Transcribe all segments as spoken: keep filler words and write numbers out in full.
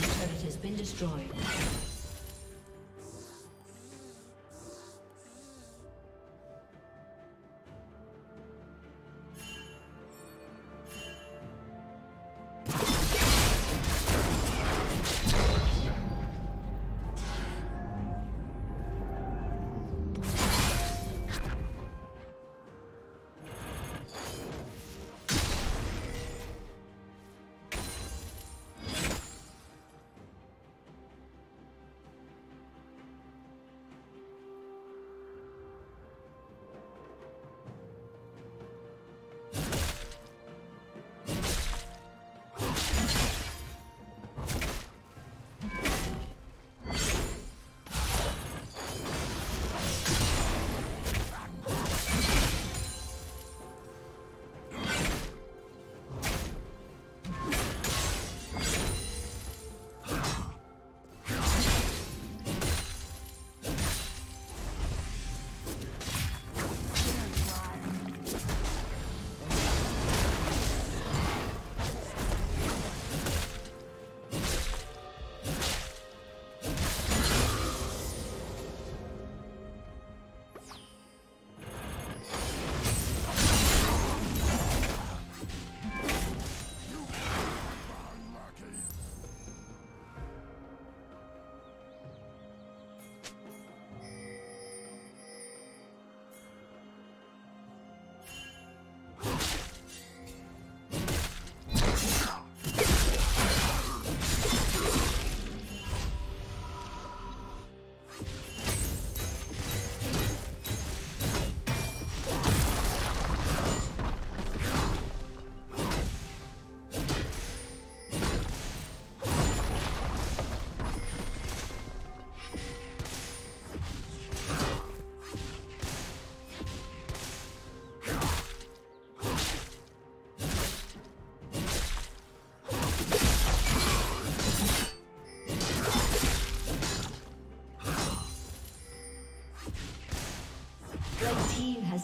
team's turret has been destroyed.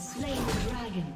Slay the dragon.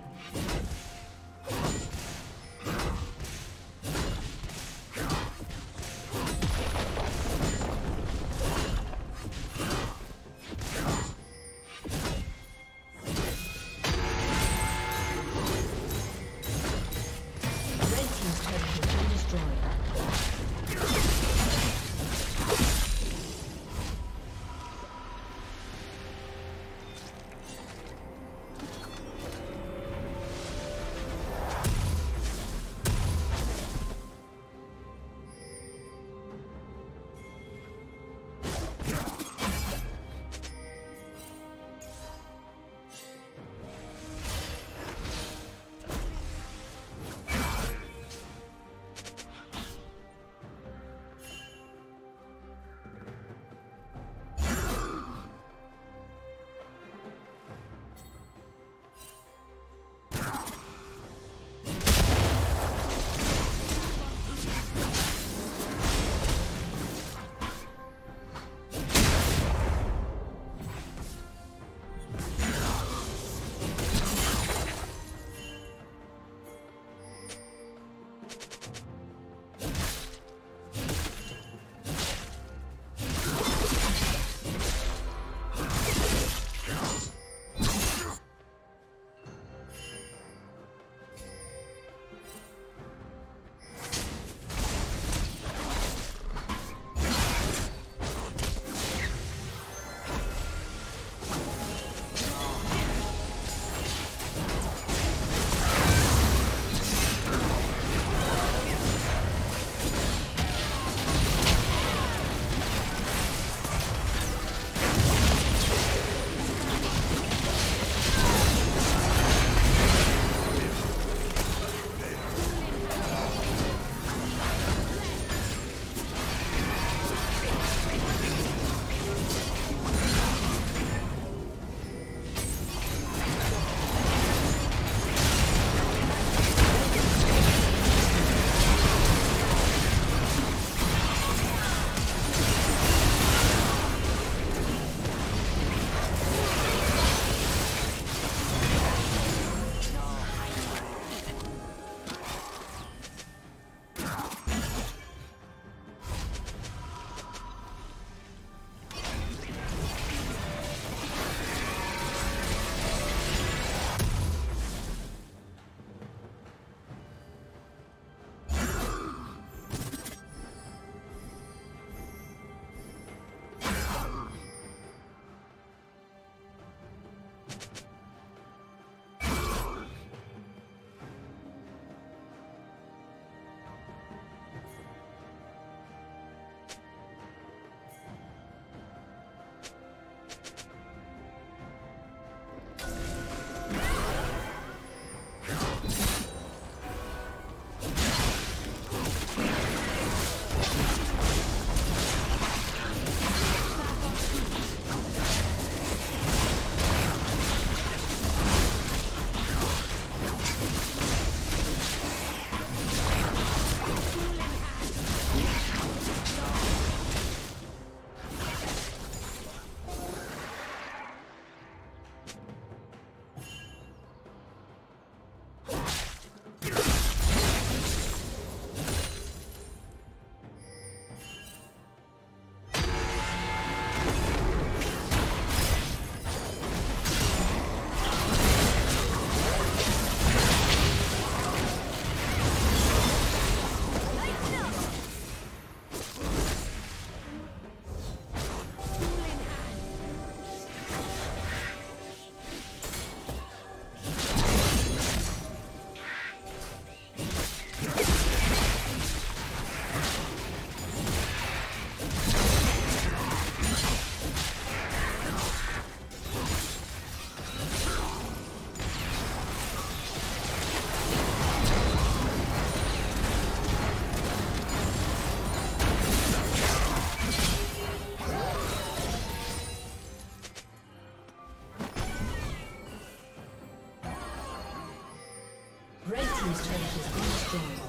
team's turret has been destroyed.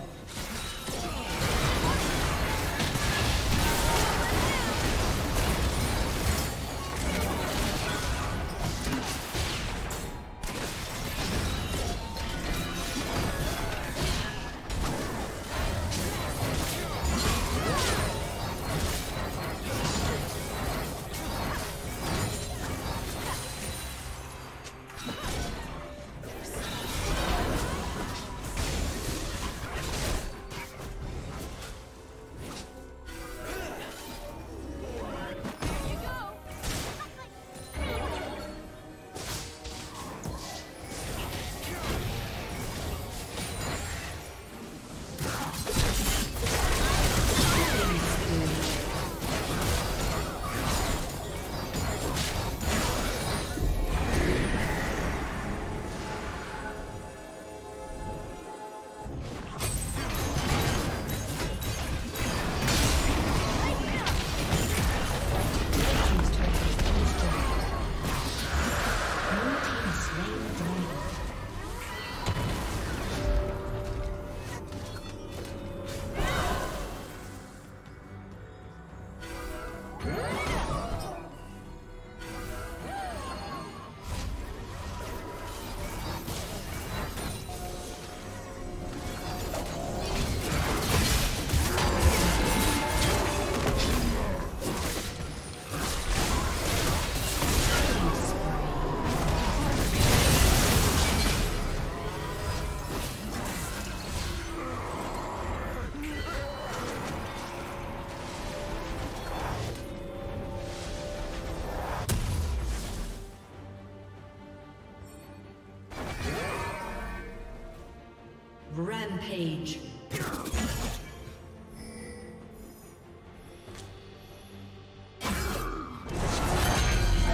Page. A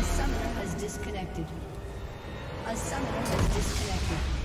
summoner has disconnected. A summoner has disconnected.